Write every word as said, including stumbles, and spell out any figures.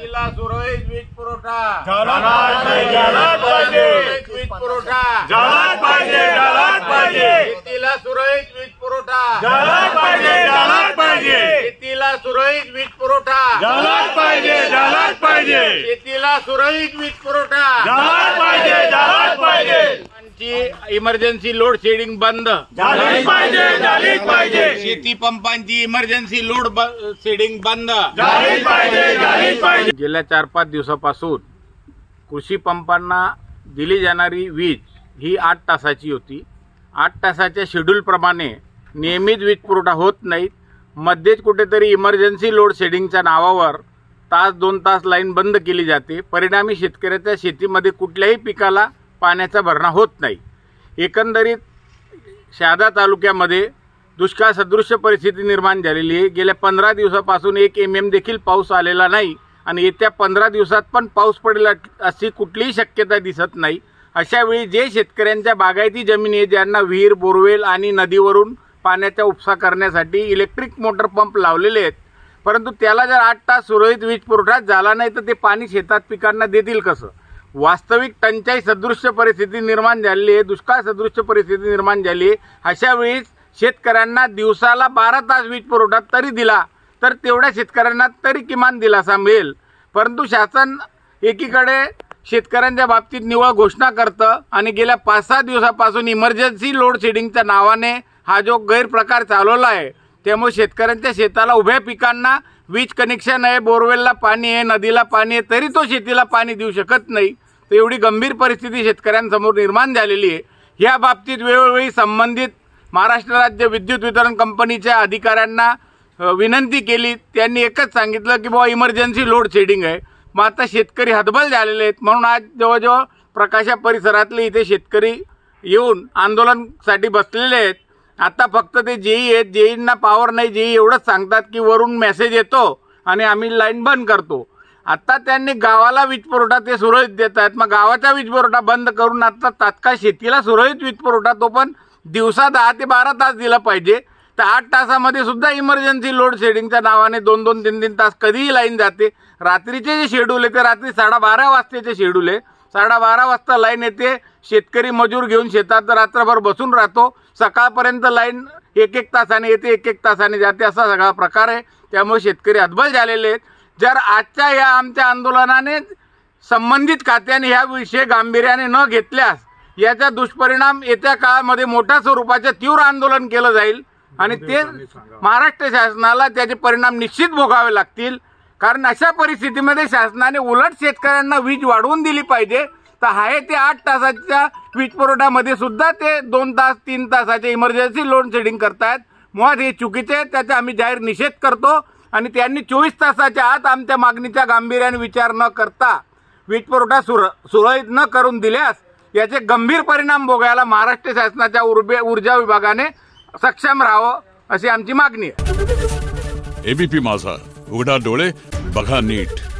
शेतीला सुरळीत वीज पुरवठा झालाच पाहिजे झालाच पाहिजे वीज पुरवठा झालाच पाहिजे झालाच पाहिजे शेतीला सुरळीत वीज पुरवठा झालाच पाहिजे झालाच पाहिजे शेतीला सुरळीत वीज पुरवठा झालाच पाहिजे झालाच पाहिजे शेतीला सुरळीत वीज पुरवठा झालाच पाहिजे झालाच पाहिजे इमर्जन्सी लोड शेडिंग बंद झालीच पाहिजे झालीच पाहिजे शेती पंपांची इमर्जन्सी लोड शेडिंग बंद झालीच पाहिजे झालीच पाहिजे। गेल्या चार पाच दिवसापासून कृषी पंपांना दिली जाणारी वीज ही आठ तासाची होती। आठ तासाच्या शेड्यूल प्रमाणे नियमित वीज पुरवठा होत नाही। मध्येच कुठेतरी इमर्जन्सी लोड शेडिंगच्या नावावर तास दोन तास लाईन बंद केली जाते। परिणामी शेतकऱ्याच्या शेतीमध्ये कुठल्याही पिकाला पाण्याचा भरणा होत नाही। एकंदरीत शहादा तालुक्यामध्ये दुष्काळ सदृश्य परिस्थिती निर्माण झालेली आहे। गेल्या पंधरा दिवसापासून एक एम एम देखील पाऊस आलेला नाही आणि येत्या पंधरा दिवसात पण पाऊस पडेल अशी कुठलीही शक्यता दिसत नाही। अशा वेळी जे शेतकऱ्यांच्या बागायती जमिनी आहे, ज्यांना विहीर बोरवेल आणि नदीवरून पाण्याचा उपसा करण्यासाठी इलेक्ट्रिक मोटर पंप लावलेले आहेत, परंतु त्याला जर आठ तास सुरळीत वीज पुरवठा झाला नाही तर ते पाणी शेतात पिकांना देतील कसं? वास्तविक टंचाई सदृश्य परिस्थिती निर्माण झाली आहे, दुष्काळ सदृश्य परिस्थिती निर्माण झाली आहे। अशा वेळी शेतकऱ्यांना दिवसाला बारा तास वीज पुरवठा तरी दिला तर तेवढ्या शेतकऱ्यांना तरी किमान दिलासा मिळेल। परंतु शासन एकीकडे शेतकऱ्यांच्या बाबतीत निव्वळ घोषणा करतं आणि गेल्या पाच सहा दिवसापासून इमर्जन्सी लोड शेडिंगच्या नावाने हा जो गैरप्रकार चालवला आहे, त्यामुळे शेतकऱ्यांच्या शेताला उभ्या पिकांना वीज कनेक्शन आहे, बोरवेलला पाणी आहे, नदीला पाणी आहे, तरी तो शेतीला पाणी देऊ शकत नाही। तर एवढी गंभीर परिस्थिती शेतकऱ्यांसमोर निर्माण झालेली आहे। या बाबतीत वेळोवेळी संबंधित महाराष्ट्र राज्य विद्युत वितरण कंपनीच्या अधिकाऱ्यांना विनंती केली। त्यांनी एकच सांगितलं की बुवा इमर्जन्सी लोड शेडिंग आहे। मग आता शेतकरी हतबल झालेले आहेत, म्हणून आज जवळजवळ प्रकाशा परिसरातले इथे शेतकरी येऊन आंदोलनासाठी बसलेले आहेत। आता फक्त ते जेई आहेत, जेईंना पावर नाही, जेई एवढंच सांगतात की वरून मेसेज येतो आणि आम्ही लाईन बंद करतो। आता त्यांनी गावाला वीज पुरवठा ते सुरळीत देत आहेत, मग गावाचा वीज पुरवठा बंद करून आता तात्काळ शेतीला सुरळीत वीज पुरवठा तो पण दिवसा दहा ते बारा तास दिला पाहिजे। तर आठ तासामध्ये सुद्धा इमर्जन्सी लोड शेडिंगच्या नावाने दोन दोन तीन तीन तास कधीही लाईन जाते। रात्रीचे जे शेड्यूल आहे ते रात्री साडेबारा वाजताचे शेड्यूल आहे, साडेबारा वाजता लाईन येते। शेतकरी मजूर घेऊन शेतात रात्रभर बसून राहतो, सकाळपर्यंत लाईन एक एक तासाने येते, एक एक तासाने जाते, असा सगळा प्रकार आहे। त्यामुळे शेतकरी हतबल झालेले आहेत। जर आजच्या या आमच्या आंदोलनाने संबंधित खात्याने ह्या विषय गांभीर्याने न घेतल्यास याचा दुष्परिणाम येत्या काळामध्ये मोठ्या स्वरूपाचे तीव्र आंदोलन केलं जाईल आणि ते महाराष्ट्र शासनाला त्याचे परिणाम निश्चित भोगावे लागतील। कारण अशा परिस्थितीमध्ये शासनाने उलट शेतकऱ्यांना वीज वाढवून दिली पाहिजे। तर आहे ते आठ तासाच्या वीज पुरवठ्यामध्ये सुद्धा ते दोन तास तीन तासाचे इमर्जन्सी लोड शेडिंग करतायत। मुळात हे चुकीचे आहे, त्याचा आम्ही जाहीर निषेध करतो आणि त्यांनी चोवीस तासाच्या आत आमच्या मागणीच्या गांभीर्याने विचार न करता वीज पुरवठा सुर सुरळीत न करून दिल्यास याचे गंभीर परिणाम भोगायला महाराष्ट्र शासनाच्या ऊर्जा विभागाने सक्षम राहावं अशी आमची मागणी आहे। एबीपी माझा उघडा डोळे बघा नीट।